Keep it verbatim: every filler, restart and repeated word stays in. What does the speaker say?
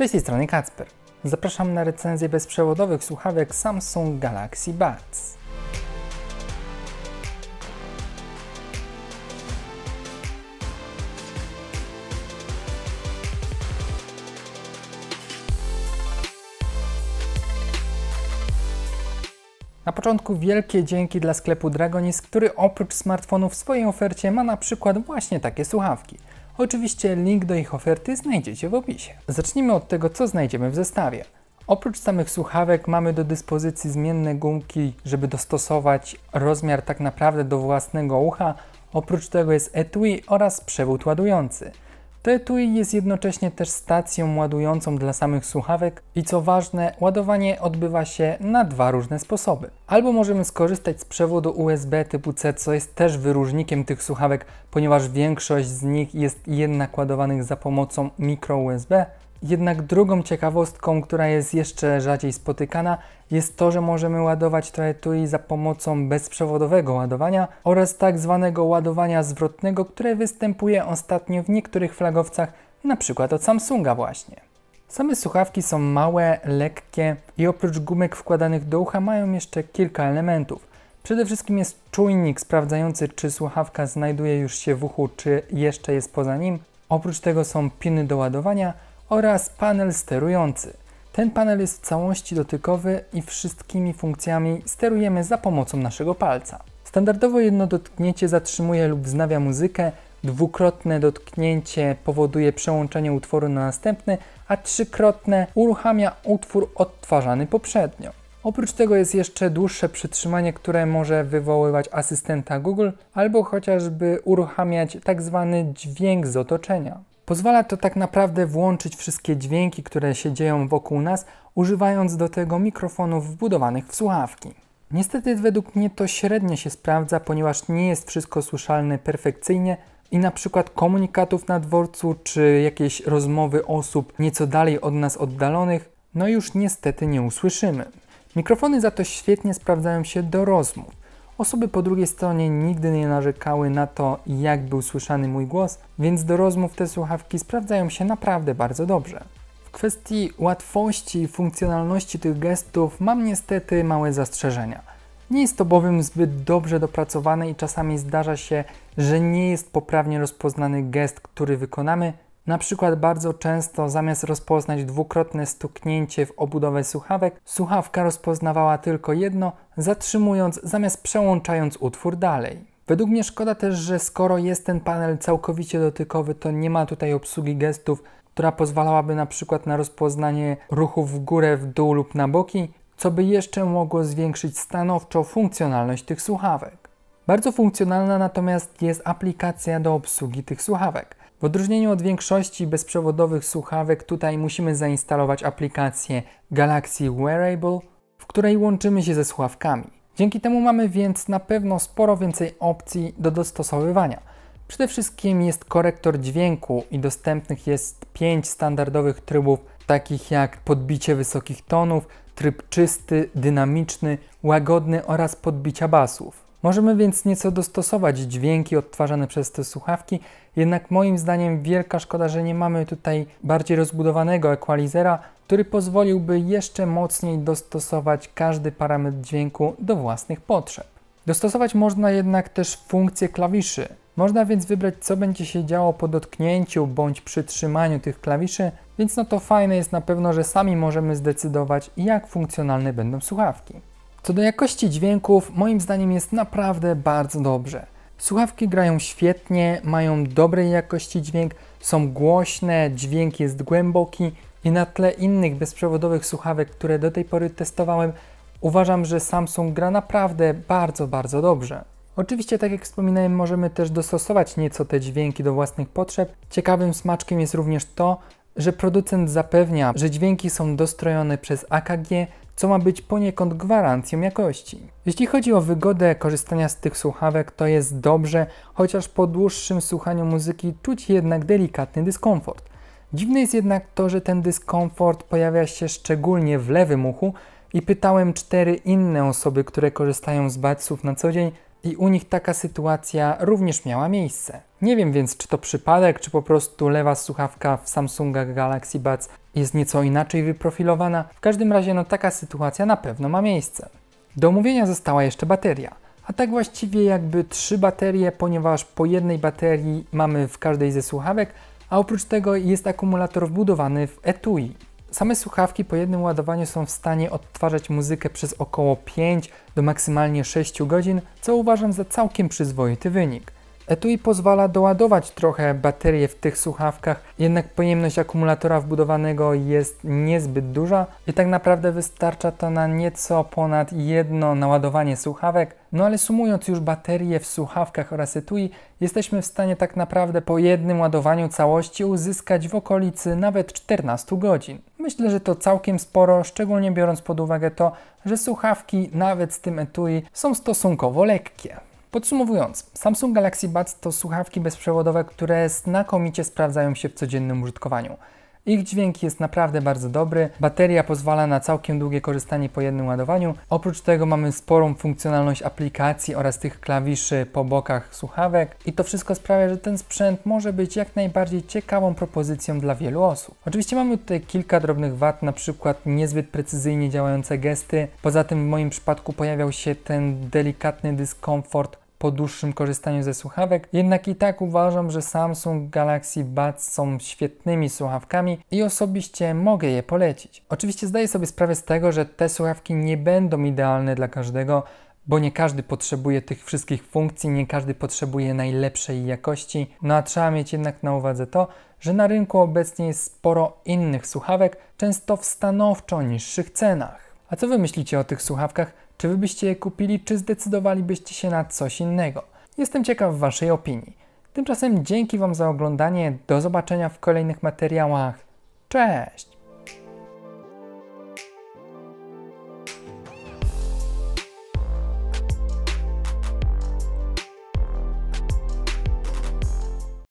Cześć, z tej strony Kacper. Zapraszam na recenzję bezprzewodowych słuchawek Samsung Galaxy Buds. Na początku wielkie dzięki dla sklepu Dragonis, który oprócz smartfonów w swojej ofercie ma na przykład właśnie takie słuchawki. Oczywiście link do ich oferty znajdziecie w opisie. Zacznijmy od tego, co znajdziemy w zestawie. Oprócz samych słuchawek mamy do dyspozycji zmienne gumki, żeby dostosować rozmiar tak naprawdę do własnego ucha. Oprócz tego jest etui oraz przewód ładujący. To etui jest jednocześnie też stacją ładującą dla samych słuchawek i co ważne, ładowanie odbywa się na dwa różne sposoby. Albo możemy skorzystać z przewodu U S B typu C, co jest też wyróżnikiem tych słuchawek, ponieważ większość z nich jest jednak ładowanych za pomocą mikro U S B. Jednak drugą ciekawostką, która jest jeszcze rzadziej spotykana, jest to, że możemy ładować to etui za pomocą bezprzewodowego ładowania oraz tak zwanego ładowania zwrotnego, które występuje ostatnio w niektórych flagowcach, np. od Samsunga właśnie. Same słuchawki są małe, lekkie i oprócz gumek wkładanych do ucha mają jeszcze kilka elementów. Przede wszystkim jest czujnik sprawdzający, czy słuchawka znajduje już się w uchu, czy jeszcze jest poza nim. Oprócz tego są piny do ładowania oraz panel sterujący. Ten panel jest w całości dotykowy i wszystkimi funkcjami sterujemy za pomocą naszego palca. Standardowo jedno dotknięcie zatrzymuje lub wznawia muzykę, dwukrotne dotknięcie powoduje przełączenie utworu na następny, a trzykrotne uruchamia utwór odtwarzany poprzednio. Oprócz tego jest jeszcze dłuższe przytrzymanie, które może wywoływać asystenta Google albo chociażby uruchamiać tak zwany dźwięk z otoczenia. Pozwala to tak naprawdę włączyć wszystkie dźwięki, które się dzieją wokół nas, używając do tego mikrofonów wbudowanych w słuchawki. Niestety według mnie to średnio się sprawdza, ponieważ nie jest wszystko słyszalne perfekcyjnie i na przykład komunikatów na dworcu czy jakieś rozmowy osób nieco dalej od nas oddalonych, no już niestety nie usłyszymy. Mikrofony za to świetnie sprawdzają się do rozmów. Osoby po drugiej stronie nigdy nie narzekały na to, jak był słyszany mój głos, więc do rozmów te słuchawki sprawdzają się naprawdę bardzo dobrze. W kwestii łatwości i funkcjonalności tych gestów mam niestety małe zastrzeżenia. Nie jest to bowiem zbyt dobrze dopracowane i czasami zdarza się, że nie jest poprawnie rozpoznany gest, który wykonamy. Na przykład bardzo często zamiast rozpoznać dwukrotne stuknięcie w obudowę słuchawek, słuchawka rozpoznawała tylko jedno, zatrzymując zamiast przełączając utwór dalej. Według mnie szkoda też, że skoro jest ten panel całkowicie dotykowy, to nie ma tutaj obsługi gestów, która pozwalałaby na przykład na rozpoznanie ruchów w górę, w dół lub na boki, co by jeszcze mogło zwiększyć stanowczo funkcjonalność tych słuchawek. Bardzo funkcjonalna natomiast jest aplikacja do obsługi tych słuchawek. W odróżnieniu od większości bezprzewodowych słuchawek tutaj musimy zainstalować aplikację Galaxy Wearable, w której łączymy się ze słuchawkami. Dzięki temu mamy więc na pewno sporo więcej opcji do dostosowywania. Przede wszystkim jest korektor dźwięku i dostępnych jest pięć standardowych trybów, takich jak podbicie wysokich tonów, tryb czysty, dynamiczny, łagodny oraz podbicia basów. Możemy więc nieco dostosować dźwięki odtwarzane przez te słuchawki, jednak moim zdaniem wielka szkoda, że nie mamy tutaj bardziej rozbudowanego equalizera, który pozwoliłby jeszcze mocniej dostosować każdy parametr dźwięku do własnych potrzeb. Dostosować można jednak też funkcję klawiszy. Można więc wybrać, co będzie się działo po dotknięciu bądź przytrzymaniu tych klawiszy, więc no to fajne jest na pewno, że sami możemy zdecydować, jak funkcjonalne będą słuchawki. Co do jakości dźwięków, moim zdaniem jest naprawdę bardzo dobrze. Słuchawki grają świetnie, mają dobrej jakości dźwięk, są głośne, dźwięk jest głęboki i na tle innych bezprzewodowych słuchawek, które do tej pory testowałem, uważam, że Samsung gra naprawdę bardzo, bardzo dobrze. Oczywiście, tak jak wspominałem, możemy też dostosować nieco te dźwięki do własnych potrzeb. Ciekawym smaczkiem jest również to, że producent zapewnia, że dźwięki są dostrojone przez A K G, co ma być poniekąd gwarancją jakości. Jeśli chodzi o wygodę korzystania z tych słuchawek, to jest dobrze, chociaż po dłuższym słuchaniu muzyki czuć jednak delikatny dyskomfort. Dziwne jest jednak to, że ten dyskomfort pojawia się szczególnie w lewym uchu i pytałem cztery inne osoby, które korzystają z Budsów na co dzień, i u nich taka sytuacja również miała miejsce. Nie wiem więc, czy to przypadek, czy po prostu lewa słuchawka w Samsunga Galaxy Buds jest nieco inaczej wyprofilowana. W każdym razie no taka sytuacja na pewno ma miejsce. Do omówienia została jeszcze bateria. A tak właściwie jakby trzy baterie, ponieważ po jednej baterii mamy w każdej ze słuchawek, a oprócz tego jest akumulator wbudowany w etui. Same słuchawki po jednym ładowaniu są w stanie odtwarzać muzykę przez około pięć do maksymalnie sześciu godzin, co uważam za całkiem przyzwoity wynik. Etui pozwala doładować trochę baterie w tych słuchawkach, jednak pojemność akumulatora wbudowanego jest niezbyt duża i tak naprawdę wystarcza to na nieco ponad jedno naładowanie słuchawek. No ale sumując już baterie w słuchawkach oraz etui, jesteśmy w stanie tak naprawdę po jednym ładowaniu całości uzyskać w okolicy nawet czternastu godzin. Myślę, że to całkiem sporo, szczególnie biorąc pod uwagę to, że słuchawki nawet z tym etui są stosunkowo lekkie. Podsumowując, Samsung Galaxy Buds to słuchawki bezprzewodowe, które znakomicie sprawdzają się w codziennym użytkowaniu. Ich dźwięk jest naprawdę bardzo dobry, bateria pozwala na całkiem długie korzystanie po jednym ładowaniu. Oprócz tego mamy sporą funkcjonalność aplikacji oraz tych klawiszy po bokach słuchawek i to wszystko sprawia, że ten sprzęt może być jak najbardziej ciekawą propozycją dla wielu osób. Oczywiście mamy tutaj kilka drobnych wad, na przykład niezbyt precyzyjnie działające gesty. Poza tym w moim przypadku pojawiał się ten delikatny dyskomfort po dłuższym korzystaniu ze słuchawek, jednak i tak uważam, że Samsung Galaxy Buds są świetnymi słuchawkami i osobiście mogę je polecić. Oczywiście zdaję sobie sprawę z tego, że te słuchawki nie będą idealne dla każdego, bo nie każdy potrzebuje tych wszystkich funkcji, nie każdy potrzebuje najlepszej jakości, no a trzeba mieć jednak na uwadze to, że na rynku obecnie jest sporo innych słuchawek, często w stanowczo niższych cenach. A co wy myślicie o tych słuchawkach? Czy wy byście je kupili, czy zdecydowalibyście się na coś innego? Jestem ciekaw waszej opinii. Tymczasem dzięki wam za oglądanie, do zobaczenia w kolejnych materiałach. Cześć!